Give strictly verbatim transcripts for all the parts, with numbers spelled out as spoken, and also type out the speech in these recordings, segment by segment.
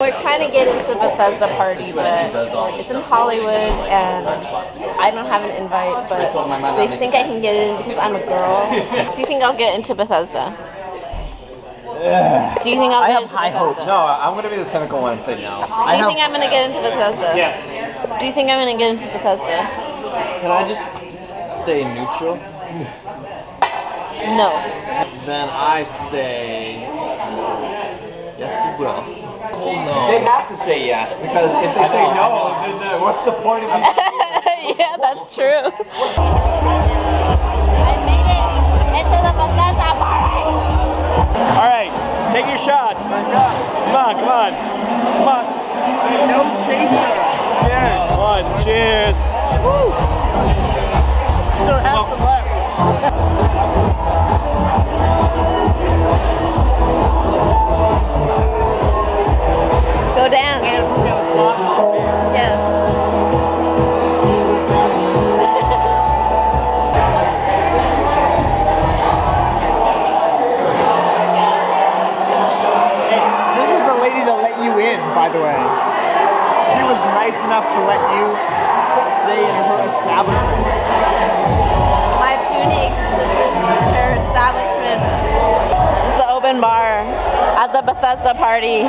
We're trying to get into Bethesda party, but it's in Hollywood, and I don't have an invite, but they think I can get in because I'm a girl. Do you think I'll get into Bethesda? Yeah. Do you think I'll get into Bethesda? I have high hopes. No, I'm going to be the cynical one and say no. Do you think I'm going to get into Bethesda? Yes. Do you think I'm going to get into Bethesda? Can I just stay neutral? No. Then I say, yes you will. See, no. They have to say yes, because if they say no, then the, what's the point of it? Yeah, that's true. I made it into the Bethesda party. All right, take your shots. Come on, come on, come on. No chaser. Cheers. Come on, cheers. Woo. Still have some left. Go dance. Yes. This is the lady that let you in, by the way. She was nice enough to let you stay in her establishment. My puny existence in her establishment. This is the open bar at the Bethesda party.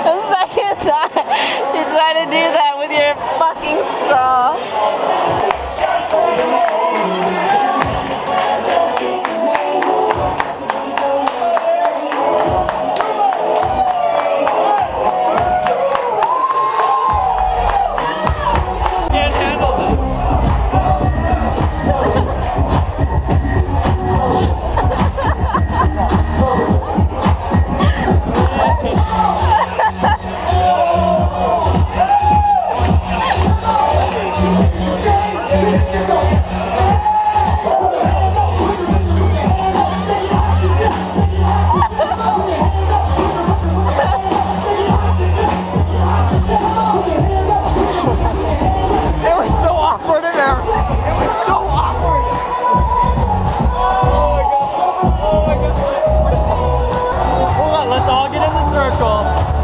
The second time you try to do that with your fucking straw.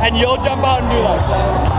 And you'll jump out and do like that.